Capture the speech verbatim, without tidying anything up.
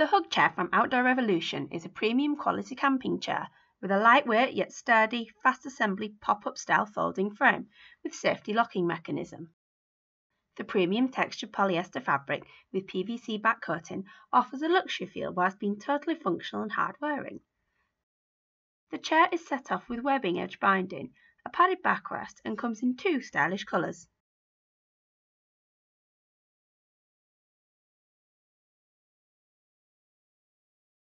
The Hug Chair from Outdoor Revolution is a premium quality camping chair with a lightweight yet sturdy, fast assembly pop-up style folding frame with safety locking mechanism. The premium textured polyester fabric with P V C back coating offers a luxury feel whilst being totally functional and hard wearing. The chair is set off with webbing edge binding, a padded backrest, and comes in two stylish colours.